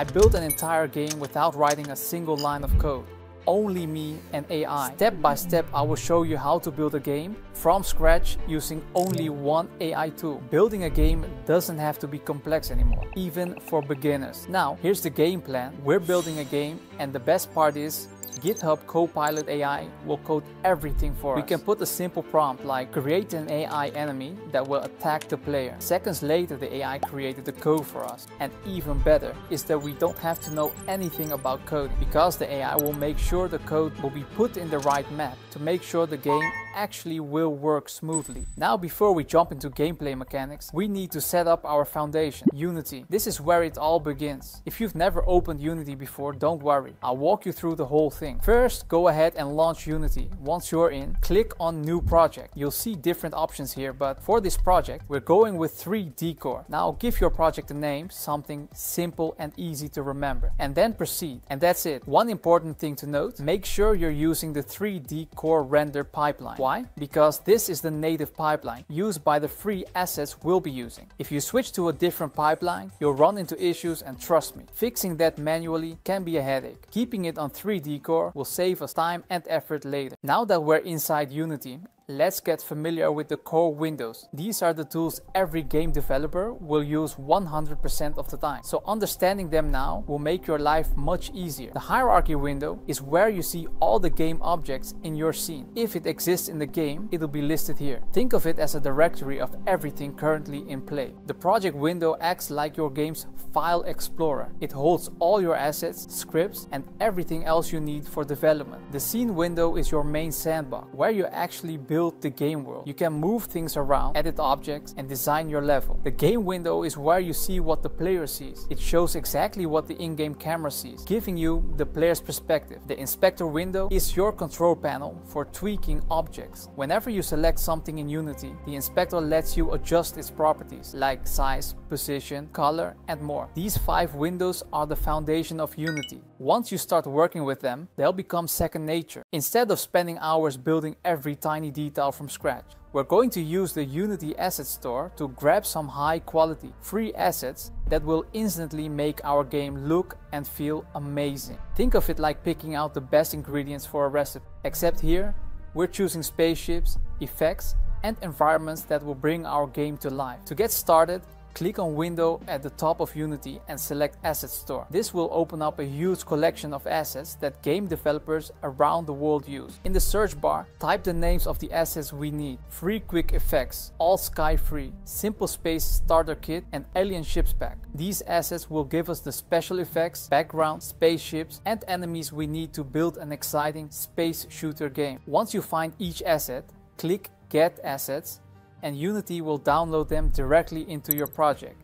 I built an entire game without writing a single line of code. Only me and AI. Step by step, I will show you how to build a game from scratch using only one AI tool. Building a game doesn't have to be complex anymore, even for beginners. Now, here's the game plan. We're building a game, and the best part is GitHub Copilot AI will code everything for us. We can put a simple prompt like create an AI enemy that will attack the player. Seconds later, the AI created the code for us. And even better is that we don't have to know anything about code, because the AI will make sure the code will be put in the right map to make sure the game actually will work smoothly. Now, before we jump into gameplay mechanics, we need to set up our foundation, Unity. This is where it all begins. If you've never opened Unity before, don't worry. I'll walk you through the whole thing. First, go ahead and launch Unity. Once you're in, click on New Project. You'll see different options here, but for this project, we're going with 3D Core. Now, give your project a name, something simple and easy to remember, and then proceed. And that's it. One important thing to note, make sure you're using the 3D Core render pipeline. Why? Because this is the native pipeline used by the free assets we'll be using. If you switch to a different pipeline, you'll run into issues, and trust me, fixing that manually can be a headache. Keeping it on 3D Core will save us time and effort later. Now that we're inside Unity, let's get familiar with the core windows. These are the tools every game developer will use 100% of the time. So understanding them now will make your life much easier. The hierarchy window is where you see all the game objects in your scene. If it exists in the game, it'll be listed here. Think of it as a directory of everything currently in play. The project window acts like your game's file explorer. It holds all your assets, scripts, and everything else you need for development. The scene window is your main sandbox, where you actually build the game world. You can move things around, edit objects, and design your level. The game window is where you see what the player sees. It shows exactly what the in-game camera sees, giving you the player's perspective. The inspector window is your control panel for tweaking objects. Whenever you select something in Unity, the inspector lets you adjust its properties, like size, position, color, and more. These 5 windows are the foundation of Unity. Once you start working with them, they'll become second nature. Instead of spending hours building every tiny detail from scratch, we're going to use the Unity Asset Store to grab some high-quality, free assets that will instantly make our game look and feel amazing. Think of it like picking out the best ingredients for a recipe. Except here, we're choosing spaceships, effects, and environments that will bring our game to life. To get started, click on Window at the top of Unity and select Asset Store. This will open up a huge collection of assets that game developers around the world use. In the search bar, type the names of the assets we need. Free Quick Effects, All Sky Free, Simple Space Starter Kit, and Alien Ships Pack. These assets will give us the special effects, background, spaceships, and enemies we need to build an exciting space shooter game. Once you find each asset, click Get Assets, and Unity will download them directly into your project.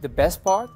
The best part?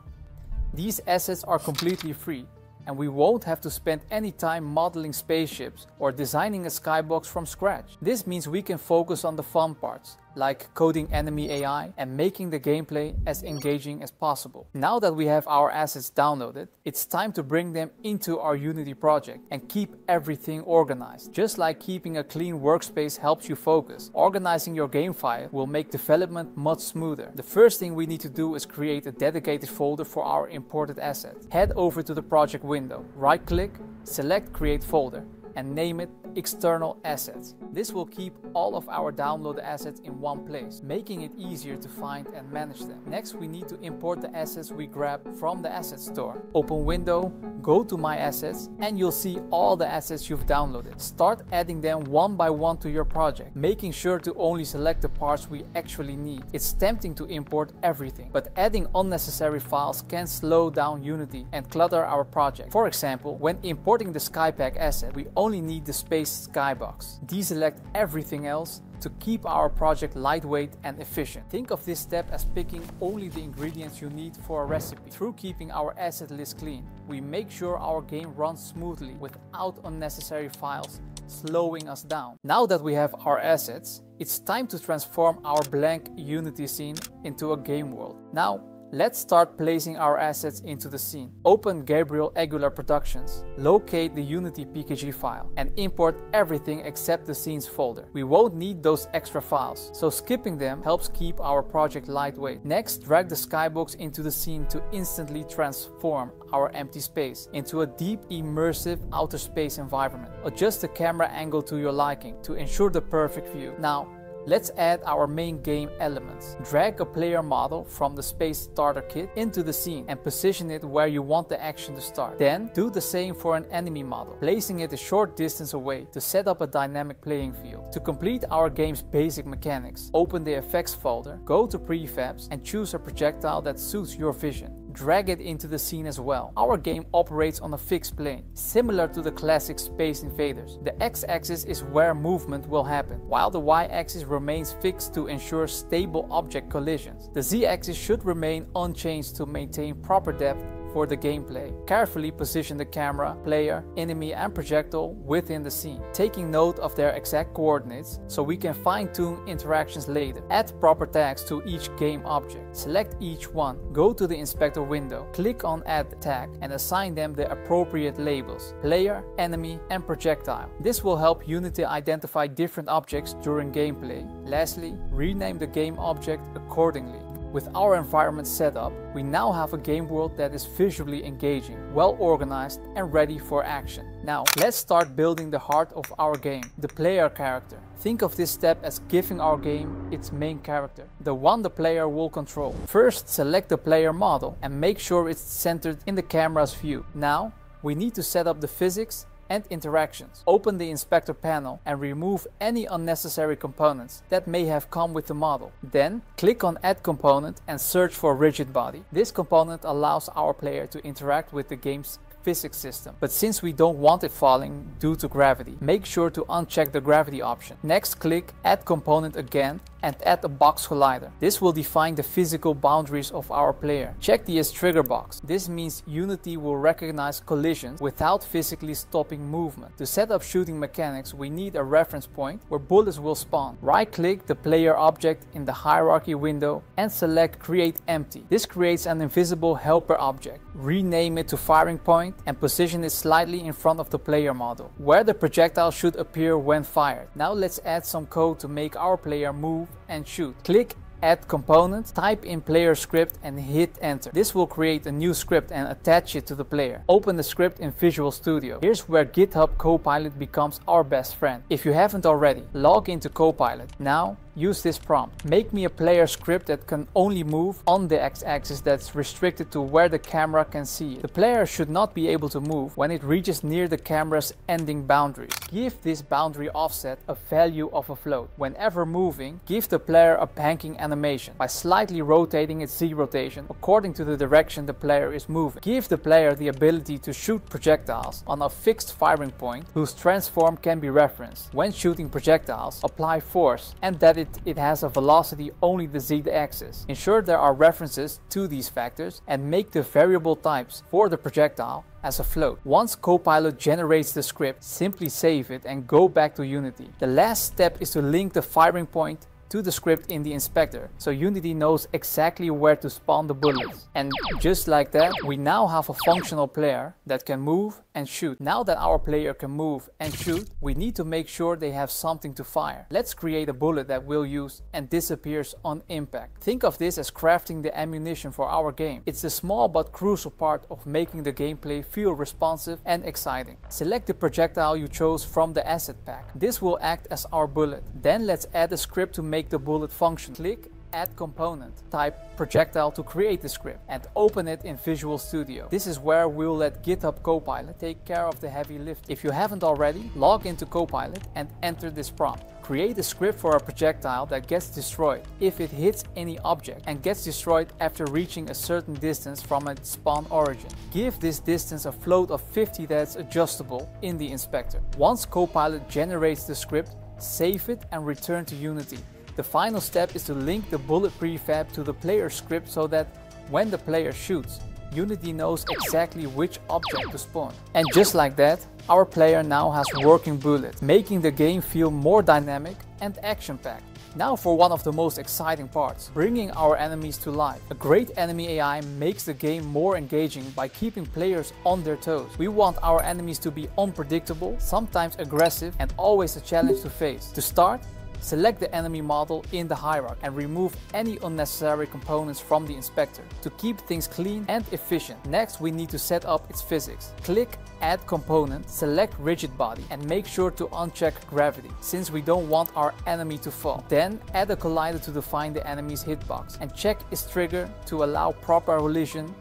These assets are completely free, and we won't have to spend any time modeling spaceships or designing a skybox from scratch. This means we can focus on the fun parts, like coding enemy AI and making the gameplay as engaging as possible. Now that we have our assets downloaded, it's time to bring them into our Unity project and keep everything organized. Just like keeping a clean workspace helps you focus, organizing your game file will make development much smoother. The first thing we need to do is create a dedicated folder for our imported asset. Head over to the project window, right-click, select Create Folder, and name it External Assets. This will keep all of our downloaded assets in one place, making it easier to find and manage them. Next, we need to import the assets we grabbed from the Asset Store. Open Window, go to My Assets, and you'll see all the assets you've downloaded. Start adding them one by one to your project, making sure to only select the parts we actually need. It's tempting to import everything, but adding unnecessary files can slow down Unity and clutter our project. For example, when importing the Skypack asset, we only need the space skybox. Deselect everything else to keep our project lightweight and efficient. Think of this step as picking only the ingredients you need for a recipe. Through keeping our asset list clean, we make sure our game runs smoothly without unnecessary files slowing us down. Now that we have our assets, it's time to transform our blank Unity scene into a game world. Now, Let's start placing our assets into the scene. Open Gabriel Aguilar Productions, locate the Unity PKG file, and import everything except the scenes folder. We won't need those extra files, so skipping them helps keep our project lightweight. Next, drag the skybox into the scene to instantly transform our empty space into a deep, immersive outer space environment. Adjust the camera angle to your liking to ensure the perfect view. Now, let's add our main game elements. Drag a player model from the Space Starter Kit into the scene and position it where you want the action to start. Then do the same for an enemy model, placing it a short distance away to set up a dynamic playing field. To complete our game's basic mechanics, open the effects folder, go to prefabs, and choose a projectile that suits your vision. Drag it into the scene as well. Our game operates on a fixed plane, similar to the classic Space Invaders. The x-axis is where movement will happen, while the y-axis remains fixed to ensure stable object collisions. The z-axis should remain unchanged to maintain proper depth for the gameplay. Carefully position the camera, player, enemy, and projectile within the scene, taking note of their exact coordinates so we can fine-tune interactions later. Add proper tags to each game object. Select each one, go to the inspector window, click on Add Tag, and assign them the appropriate labels: player, enemy, and projectile. This will help Unity identify different objects during gameplay. Lastly, rename the game object accordingly. With our environment set up, we now have a game world that is visually engaging, well organized, and ready for action. Now, let's start building the heart of our game, the player character. Think of this step as giving our game its main character, the one the player will control. First, select the player model and make sure it's centered in the camera's view. Now, we need to set up the physics and interactions. Open the inspector panel and remove any unnecessary components that may have come with the model. Then click on Add Component and search for Rigid Body. This component allows our player to interact with the game's physics system, but since we don't want it falling due to gravity, make sure to uncheck the gravity option. Next, click Add Component again and add a box collider. This will define the physical boundaries of our player. Check the Yes trigger box. This means Unity will recognize collisions without physically stopping movement. To set up shooting mechanics, we need a reference point where bullets will spawn. Right-click the player object in the hierarchy window and select Create Empty. This creates an invisible helper object. Rename it to Firing Point and position it slightly in front of the player model, where the projectile should appear when fired. Now let's add some code to make our player move and shoot. Click Add Component, type in player script, and hit enter. This will create a new script and attach it to the player. Open the script in Visual Studio. Here's where GitHub Copilot becomes our best friend. If you haven't already, log into Copilot. Now, use this prompt. Make me a player script that can only move on the x-axis that's restricted to where the camera can see it. The player should not be able to move when it reaches near the camera's ending boundaries. Give this boundary offset a value of a float. Whenever moving, give the player a banking animation by slightly rotating its Z rotation according to the direction the player is moving. Give the player the ability to shoot projectiles on a fixed firing point whose transform can be referenced. When shooting projectiles, apply force and that it has a velocity only the z-axis. Ensure there are references to these factors and make the variable types for the projectile as a float. Once Copilot generates the script, simply save it and go back to Unity. The last step is to link the firing point to the script in the inspector, so Unity knows exactly where to spawn the bullets. And just like that, we now have a functional player that can move and shoot. Now that our player can move and shoot, we need to make sure they have something to fire. Let's create a bullet that we'll use and disappears on impact. Think of this as crafting the ammunition for our game. It's a small but crucial part of making the gameplay feel responsive and exciting. Select the projectile you chose from the asset pack. This will act as our bullet. Then let's add a script to make the bullet function. Click Add Component, type projectile to create the script, and open it in Visual Studio. This is where we'll let GitHub Copilot take care of the heavy lift. If you haven't already, log into Copilot and enter this prompt. Create a script for a projectile that gets destroyed if it hits any object and gets destroyed after reaching a certain distance from its spawn origin. Give this distance a float of 50 that's adjustable in the inspector. Once Copilot generates the script, save it and return to Unity. The final step is to link the bullet prefab to the player script so that when the player shoots, Unity knows exactly which object to spawn. And just like that, our player now has working bullets, making the game feel more dynamic and action-packed. Now for one of the most exciting parts, bringing our enemies to life. A great enemy AI makes the game more engaging by keeping players on their toes. We want our enemies to be unpredictable, sometimes aggressive, and always a challenge to face. To start, select the enemy model in the hierarchy and remove any unnecessary components from the inspector to keep things clean and efficient. Next, we need to set up its physics. Click Add Component, select Rigid Body and make sure to uncheck Gravity since we don't want our enemy to fall. Then add a collider to define the enemy's hitbox and check its trigger to allow proper collision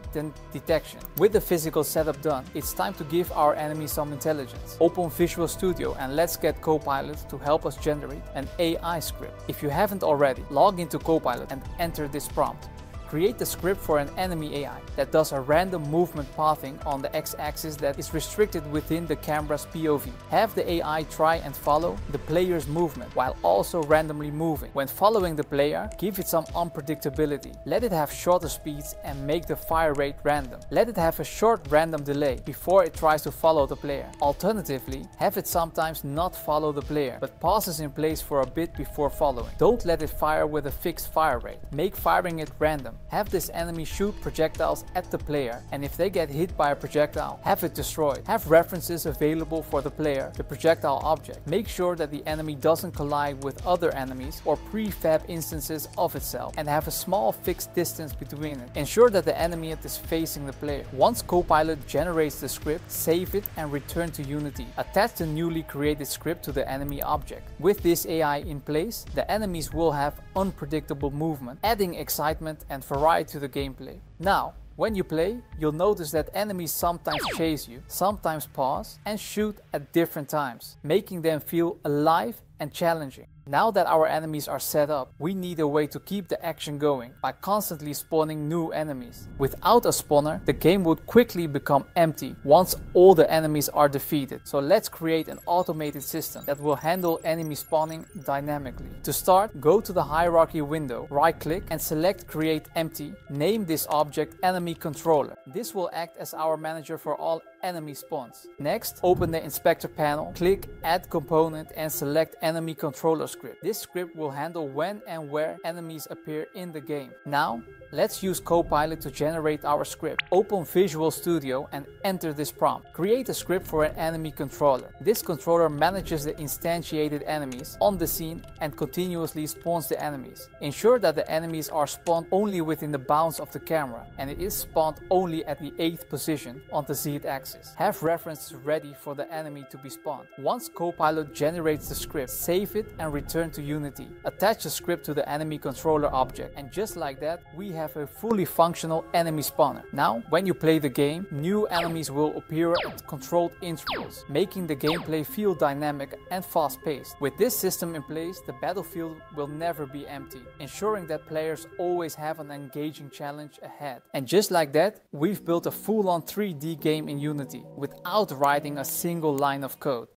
detection. With the physical setup done, it's time to give our enemy some intelligence. Open Visual Studio and let's get Copilot to help us generate an AI script. If you haven't already, log into Copilot and enter this prompt. Create the script for an enemy AI that does a random movement pathing on the x-axis that is restricted within the camera's POV. Have the AI try and follow the player's movement while also randomly moving. When following the player, give it some unpredictability. Let it have shorter speeds and make the fire rate random. Let it have a short random delay before it tries to follow the player. Alternatively, have it sometimes not follow the player but pauses in place for a bit before following. Don't let it fire with a fixed fire rate. Make firing it random. Have this enemy shoot projectiles at the player, and if they get hit by a projectile, have it destroyed. Have references available for the player, the projectile object. Make sure that the enemy doesn't collide with other enemies or prefab instances of itself, and have a small fixed distance between it. Ensure that the enemy is facing the player. Once Copilot generates the script, save it and return to Unity. Attach the newly created script to the enemy object. With this AI in place, the enemies will have unpredictable movement, adding excitement and variety to the gameplay. Now, when you play, you'll notice that enemies sometimes chase you, sometimes pause, and shoot at different times, making them feel alive and challenging. Now that our enemies are set up, we need a way to keep the action going by constantly spawning new enemies. Without a spawner, the game would quickly become empty once all the enemies are defeated. So let's create an automated system that will handle enemy spawning dynamically. To start, go to the hierarchy window, right-click and select Create Empty. Name this object Enemy Controller. This will act as our manager for all enemy spawns. Next, open the inspector panel, click Add Component and select Enemy Controller script. This script will handle when and where enemies appear in the game. Now, let's use Copilot to generate our script. Open Visual Studio and enter this prompt. Create a script for an enemy controller. This controller manages the instantiated enemies on the scene and continuously spawns the enemies. Ensure that the enemies are spawned only within the bounds of the camera and it is spawned only at the 8th position on the Z-axis. Have references ready for the enemy to be spawned. Once Copilot generates the script, save it and return to Unity. Attach the script to the enemy controller object, and just like that, we have a fully functional enemy spawner. Now, when you play the game, new enemies will appear at controlled intervals, making the gameplay feel dynamic and fast-paced. With this system in place, the battlefield will never be empty, ensuring that players always have an engaging challenge ahead. And just like that, we've built a full-on 3D game in Unity without writing a single line of code.